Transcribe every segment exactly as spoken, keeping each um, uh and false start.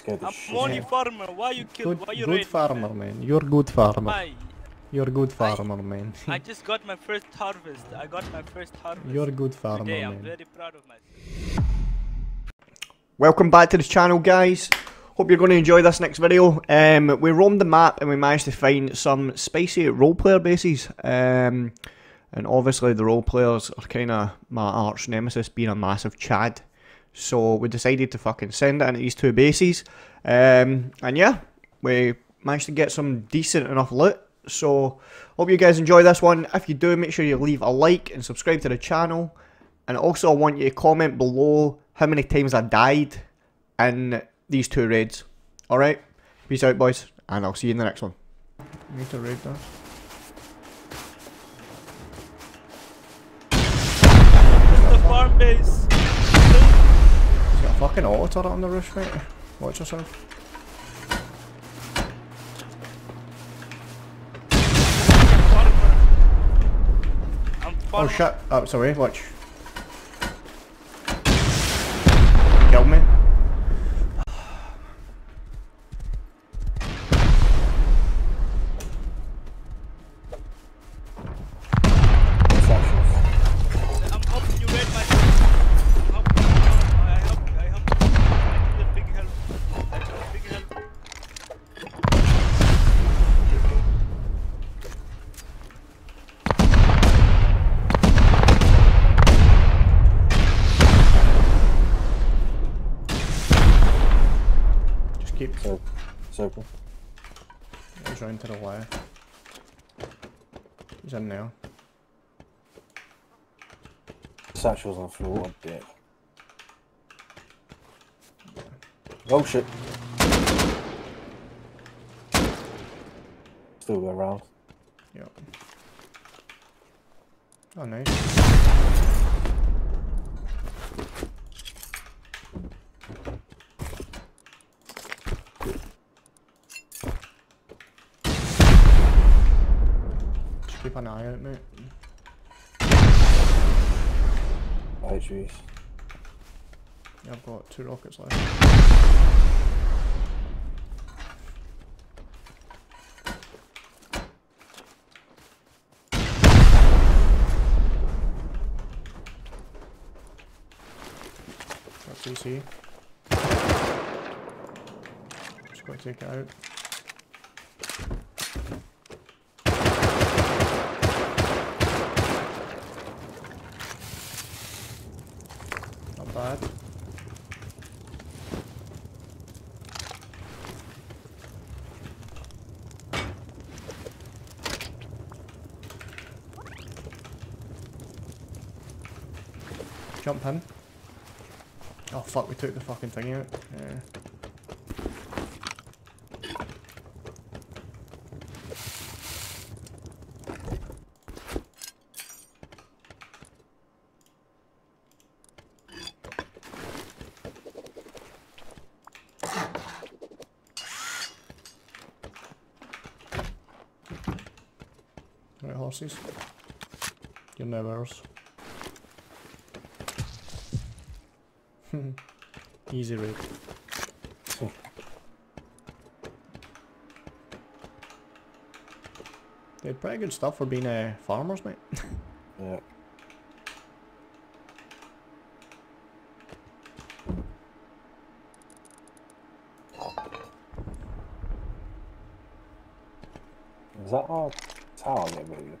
scared of shit. I'm only farmer, why you kill? Good, why you good farmer, man? man. You're good farmer. Why? You're good farmer, I, man. I just got my first harvest. I got my first harvest. You're good farmer, Today, man. I'm very proud of myself. Welcome back to the channel, guys. Hope you're going to enjoy this next video. Um, we roamed the map and we managed to find some spicy role player bases. Um, and obviously the role players are kind of my arch nemesis, being a massive Chad. So we decided to fucking send it into these two bases. Um, and yeah, we managed to get some decent enough loot. So hope you guys enjoy this one. If you do, make sure you leave a like and subscribe to the channel. And also I want you to comment below how many times I died in these two raids. Alright, peace out, boys, and I'll see you in the next one. I need to raid that. It's the farm base. He's got a fucking auto turret on the roof, right? Watch yourself. I'm oh shit, oh, it's away, watch. Kill me. Circle. Circle. He's running to the wire. He's in now. Satchel's on the floor, what a dick. Oh shit. Still around. Yep. Oh nice. Keep an eye out, mate. Oh jeez. Yeah, I've got two rockets left. That's easy. Just gotta take it out. Bad. Jump in. Oh fuck, we took the fucking thing out. Yeah. Right, horses. You're no ours. Easy raid. Oh. They're pretty good stuff for being uh, farmers, mate. Yeah. Is that all? Tower, yeah, baby.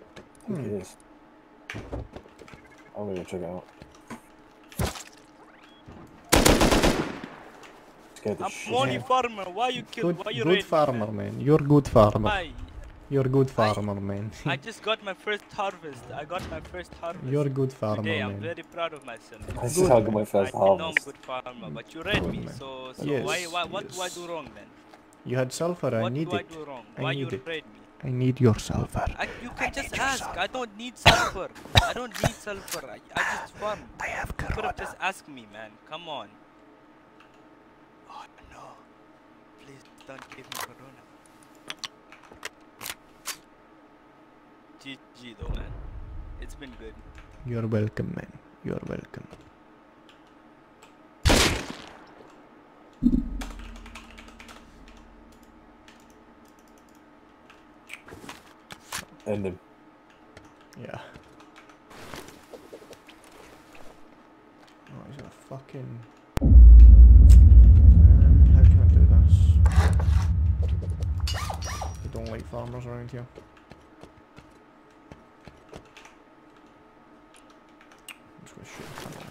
I think hmm. it is. I'm gonna go check it out. Scared I'm shit. Only farmer, why you kill? Good, why you good farmer, me? man. You're good farmer. Why? You're good farmer, I, man. I just got my first harvest. I got my first harvest. You're good farmer, Today, man. I'm very proud of myself. I just got my first I harvest. I know I'm good farmer, but you read good, me, man. so, so yes, why, why, what yes. do I do wrong then? You had sulfur, I need it. I need it. I need your sulfur. You can just ask. I don't need sulfur. I don't need sulfur. I, I just farm. I have You could have just asked me, man. Come on. Oh no. Please don't give me corona. G G though, man. It's been good. You're welcome, man. You're welcome. End him. Yeah. Oh, he's gonna fucking... Um, how can I do this? I don't like farmers around here. I'm just gonna shoot him.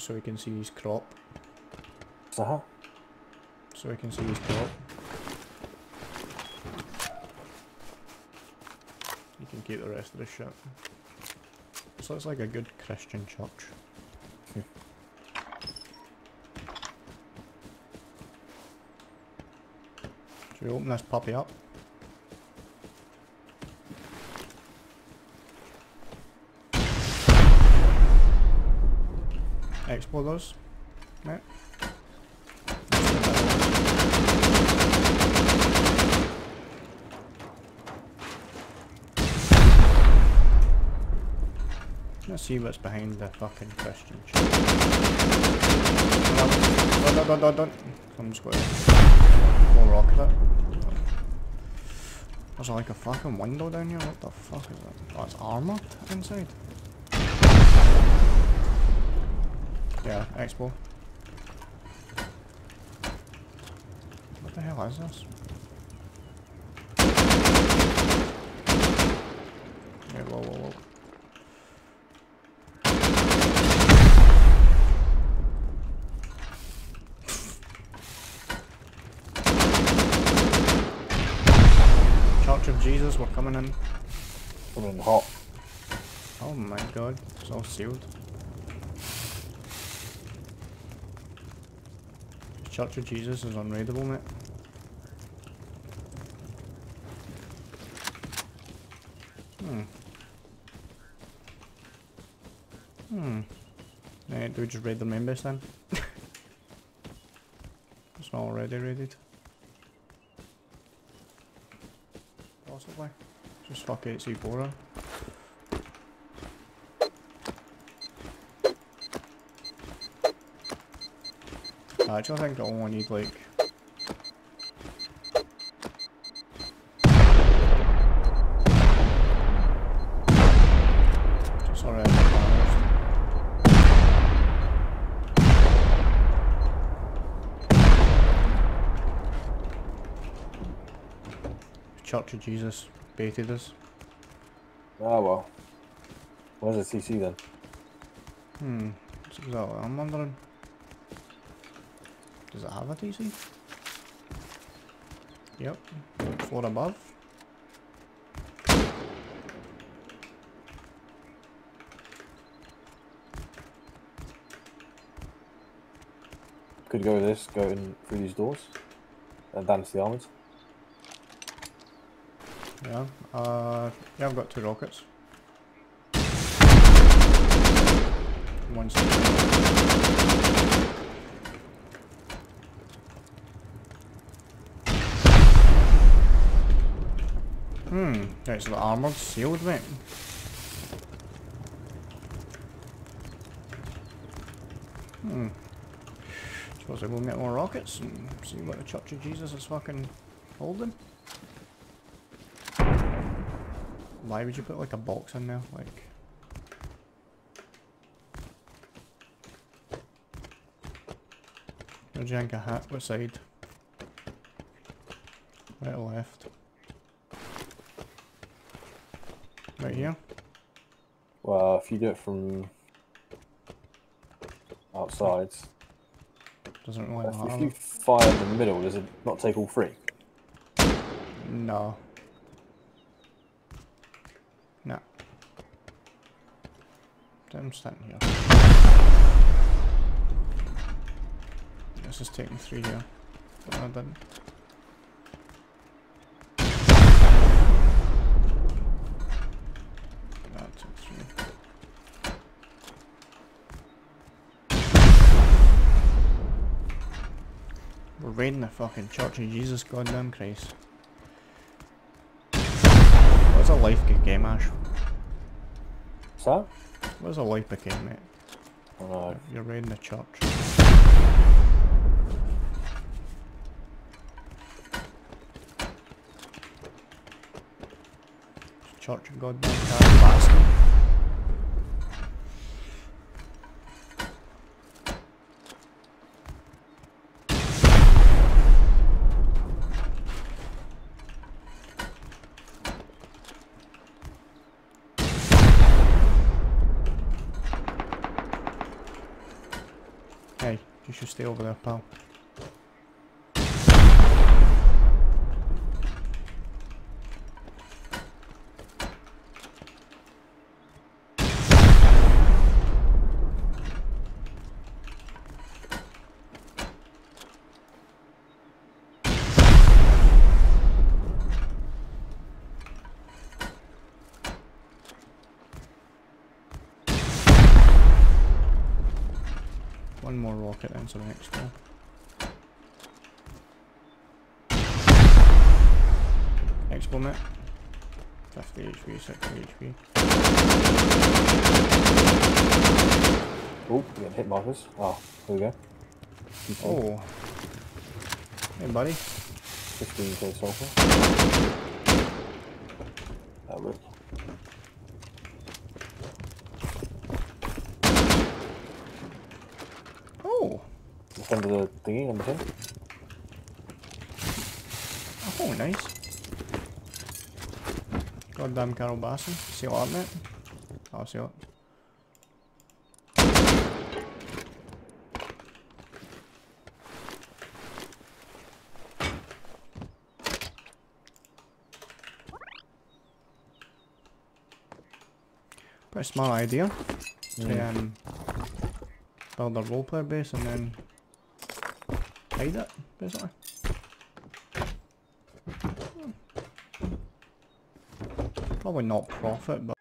So we can see his crop. Uh-huh. So we can see his crop. You can keep the rest of the shit. This looks like a good Christian church. Hmm. Should we open this puppy up? Explore those. Right. Let's see what's behind the fucking Christian church. Don't, don't, don't, don't, don't. I'm just gonna go rock at it. There's like a fucking window down here. What the fuck is that? Oh, it's armoured inside. Yeah, expo. What the hell is this? Yeah, whoa, whoa, whoa. Church of Jesus, we're coming in. We're in hot. Oh my god, it's all sealed. Church of Jesus is unraidable, mate. Hmm. Hmm. Nah, do we just raid the main base then? It's not already raided. Possibly. Just fuck eight C four. I actually think I only need like... Just already managed. Church of Jesus baited us. Ah well. Where's the C C then? Hmm, that's exactly what I'm wondering. Does it have a T C? Yep, floor above. Could go with this, go in through these doors and down to the armors. Yeah, uh, yeah, I've got two rockets. One second. Hmm, right, so the armoured sealed, mate. Hmm. Suppose I'll go get more rockets and see what the Church of Jesus is fucking holding. Why would you put like a box in there? Like. Where'd you yank a hat? What side? Right or left? Right here? Well, if you do it from outside, doesn't really matter. If you fire in the middle, does it not take all three? No. No. I'm standing here. This is taking three here. But I didn't. We're raiding a fucking church of Jesus goddamn Christ. What's a life good game, Ash? What's that? What's a life good game, mate? I don't know. You're raiding a church. Church of goddamn bastard. You should stay over there, pal. One more rocket then, so the next one. Next one, mate. fifty H P, sixty H P. Oh, we got hit markers. Oh, there we go. Oh. Hey, buddy. fifteen K sulfur. That worked. Under the thingy, number ten. Oh, nice. Goddamn Carol Basson. See what happened, mate? I'll see what. Pretty smart idea. Mm. To um, build a roleplayer base and then hide it, basically. Probably not profit, but